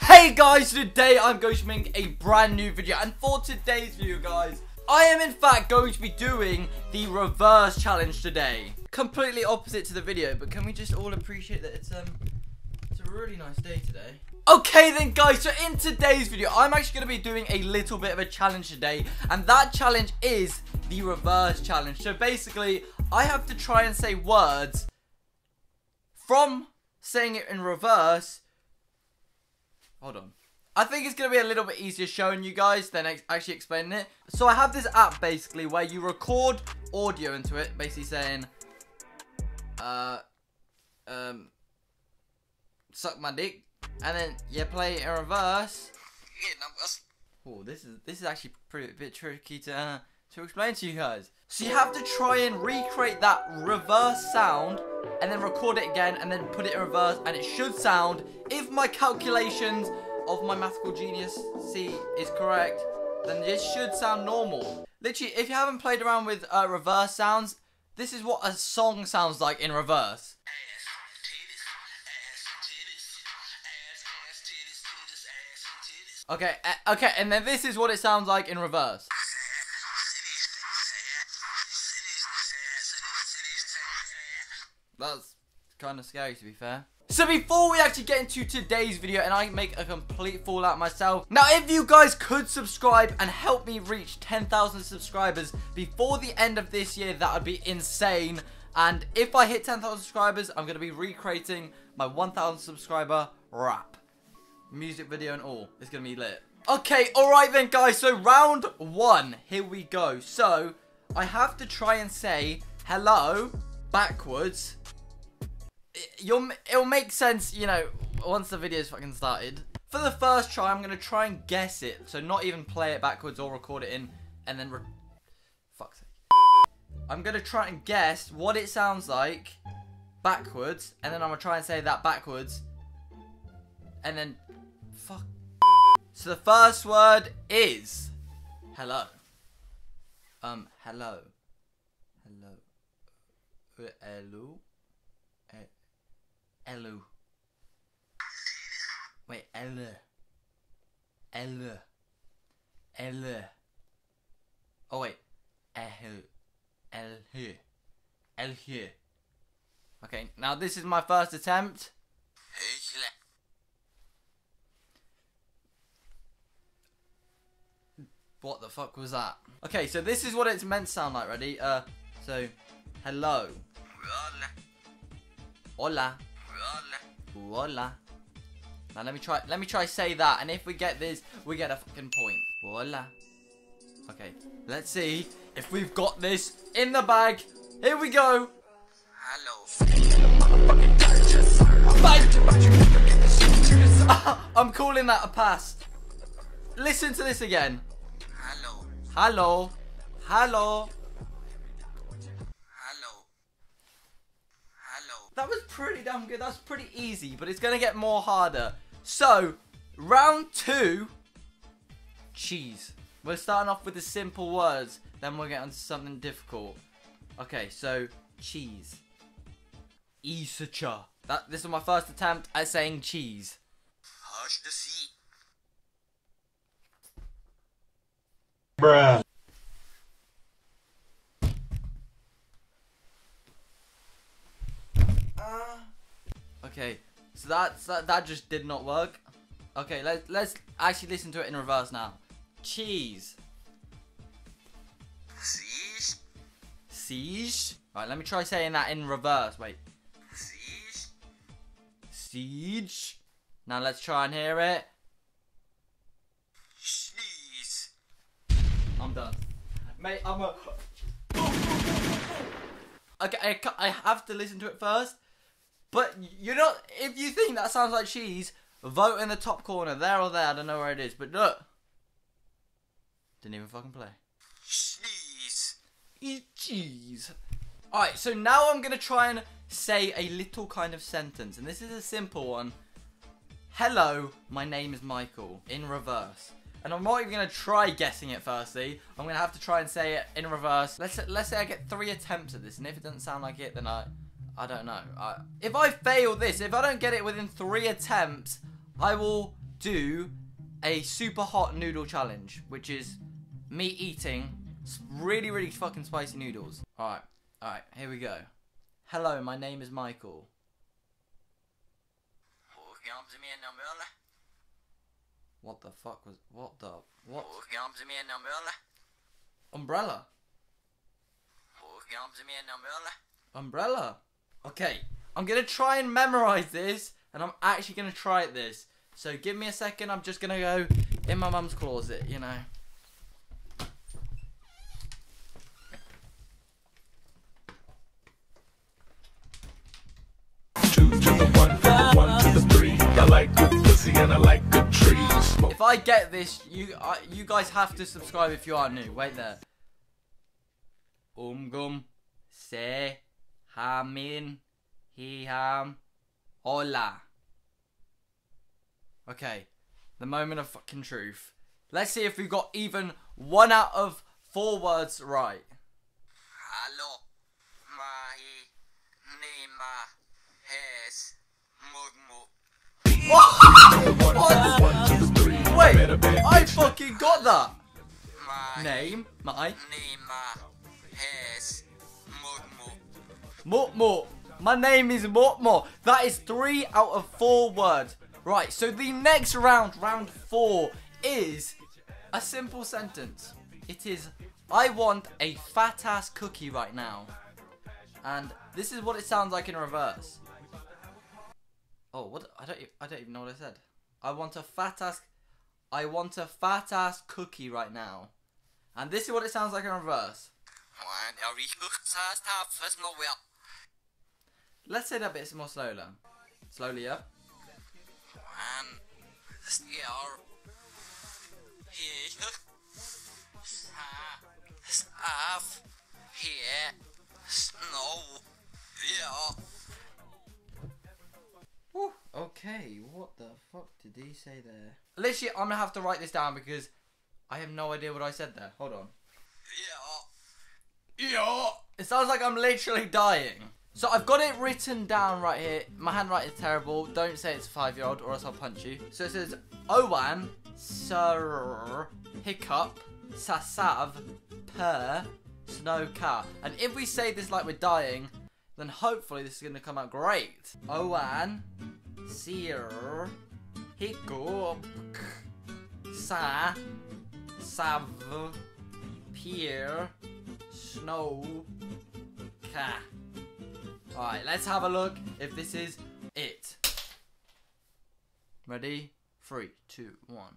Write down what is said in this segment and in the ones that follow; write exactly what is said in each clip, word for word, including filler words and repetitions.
Hey guys, today I'm going to make a brand new video, and for today's video guys, I am in fact going to be doing the reverse challenge today. Completely opposite to the video, but can we just all appreciate that it's um it's a really nice day today. Okay then guys, so in today's video, I'm actually going to be doing a little bit of a challenge today, and that challenge is the reverse challenge. So basically, I have to try and say words from saying it in reverse. Hold on. I think it's going to be a little bit easier showing you guys than ex actually explaining it. So I have this app basically where you record audio into it, basically saying, uh, um, suck my dick, and then you play it in reverse. Oh, this is this is actually pretty a bit tricky to uh, to explain to you guys. So you have to try and recreate that reverse sound, and then record it again, and then put it in reverse, and it should sound, if my calculations of my mathematical genius C is correct, then this should sound normal. Literally, if you haven't played around with uh, reverse sounds, this is what a song sounds like in reverse. Okay, uh, okay, and then this is what it sounds like in reverse. That's kind of scary, to be fair. So before we actually get into today's video and I make a complete fool out myself, now if you guys could subscribe and help me reach ten thousand subscribers before the end of this year, that would be insane. And if I hit ten thousand subscribers, I'm going to be recreating my one thousand subscriber rap. Music video and all. It's going to be lit. Okay, alright then guys, so round one. Here we go. So, I have to try and say hello backwards. You'll, it'll make sense, you know, once the video's fucking started. For the first try, I'm gonna try and guess it, so not even play it backwards or record it in, and then re fuck's sake. I'm gonna try and guess what it sounds like backwards, and then I'm gonna try and say that backwards, and then fuck. So the first word is hello. Um, hello, hello, hello. Hello. Wait, hello. Hello. Hello. Oh wait. Hello. Hello. Hello. Okay, now this is my first attempt. What the fuck was that? Okay, so this is what it's meant to sound like, ready? Uh, so, hello. Hola. Hola. Now let me try let me try say that, and if we get this, we get a fucking point. Hola. Okay, let's see if we've got this in the bag. Here we go. Hello. I'm calling that a pass. Listen to this again. Hello. Hello. Hello. That was pretty damn good. That's pretty easy, but it's going to get more harder. So, round two, cheese. We're starting off with the simple words, then we'll get onto something difficult. Okay, so, cheese. Isacha. That This is my first attempt at saying cheese. Hush the sea. Bruh. Okay, so that's, that that just did not work. Okay, let's let's actually listen to it in reverse now. Cheese. Siege. Siege. Alright, let me try saying that in reverse. Wait. Siege. Siege. Now let's try and hear it. Sneeze. I'm done. Mate, I'm a. Okay, I, I have to listen to it first. But you're not, if you think that sounds like cheese, vote in the top corner, there or there, I don't know where it is, but look. Didn't even fucking play. Cheese. Eat cheese. Alright, so now I'm going to try and say a little kind of sentence, and this is a simple one. Hello, my name is Michael, in reverse. and I'm not even going to try guessing it firstly. I'm going to have to try and say it in reverse. Let's let's say I get three attempts at this, and if it doesn't sound like it, then I I don't know. I, if I fail this, if I don't get it within three attempts, I will do a super hot noodle challenge, which is me eating really, really fucking spicy noodles. All right, all right, here we go. Hello, my name is Michael. What the fuck was... What the... What? Umbrella. Umbrella. Okay, I'm going to try and memorize this, and I'm actually going to try it this. So give me a second, I'm just going to go in my mum's closet, you know. Two to the one, from one to the three. I like good pussy and I like good trees. If I get this, you uh, you guys have to subscribe if you are new. Wait there. Umgum, se, hamin, he ham, hola. Okay, the moment of fucking truth. Let's see if we got even one out of four words right. Hello, my name is Mugmu. What? What? Wait, I fucking got that. My name, my name is Mugmu. Mugmu. My name is Mugmu. That is three out of four words. Right, so the next round, round four, is a simple sentence. It is, I want a fat ass cookie right now. And this is what it sounds like in reverse. Oh, what? I don't, I don't even know what I said. I want a fat ass, I want a fat ass cookie right now. And this is what it sounds like in reverse. Let's say that a bit more slowly. Slowly up. Whew, okay, what the fuck did he say there? Literally, I'm gonna have to write this down because I have no idea what I said there. Hold on. Yeah. Yeah. It sounds like I'm literally dying. So I've got it written down right here. My handwriting is terrible. Don't say it's a five-year-old or else I'll punch you. So it says, Owan, Sir, Hiccup, Sasav, Per, Snow Car. And if we say this like we're dying, then hopefully this is going to come out great. Owan, Sir, Hiccup, Sa, Sav, Pier, Snow, Car. Alright, let's have a look if this is it. Ready? Three, two, one.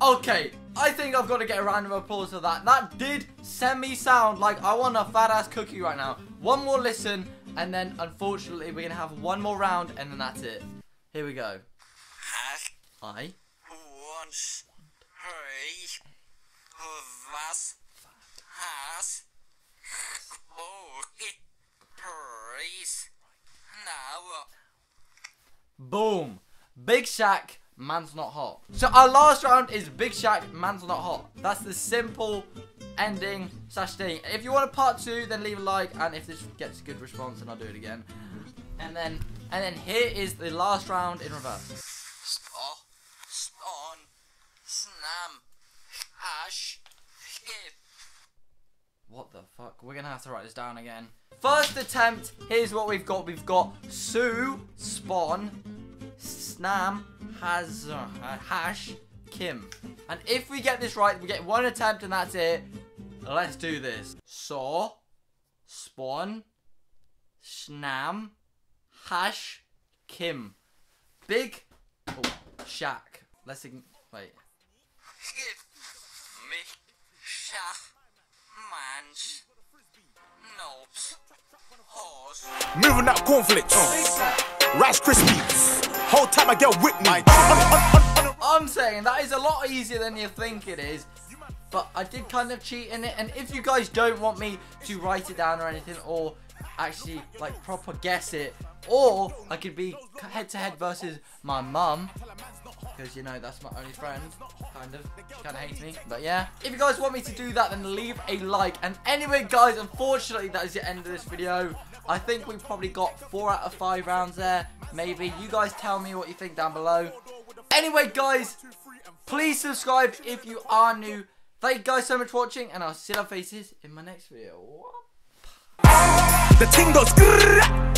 Okay, I think I've got to get a round of applause for that. That did send me sound like I want a fat ass cookie right now. One more listen. And then, unfortunately, we're going to have one more round, and then that's it. Here we go. I want boom. Big Shaq, man's not hot. So our last round is Big Shaq, man's not hot. That's the simple ending slash thing. If you want a part two, then leave a like, and if this gets a good response, then I'll do it again. And then and then here is the last round in reverse. What the fuck? We're gonna have to write this down again. First attempt, here's what we've got. We've got Sue, Spawn, Snam, Haz, Hash, Kim. And if we get this right, we get one attempt and that's it. Let's do this. Saw, Spawn, Snam, Hash, Kim. Big oh, Shaq. Let's wait. Give me Shaq, man's nobs, horse. Moving up cornflakes, oh. Rice Krispies. Whole time I get with me. I'm saying that is a lot easier than you think it is. but I did kind of cheat in it. And if you guys don't want me to write it down or anything, or actually like proper guess it, or I could be head to head versus my mum, because you know that's my only friend, kind of. She kind of hates me, but yeah. If you guys want me to do that, then leave a like. And anyway, guys, unfortunately that is the end of this video. I think we probably got four out of five rounds there. Maybe you guys tell me what you think down below. Anyway, guys, please subscribe if you are new. Thank you guys so much for watching, and I'll see your faces in my next video. The thing goes.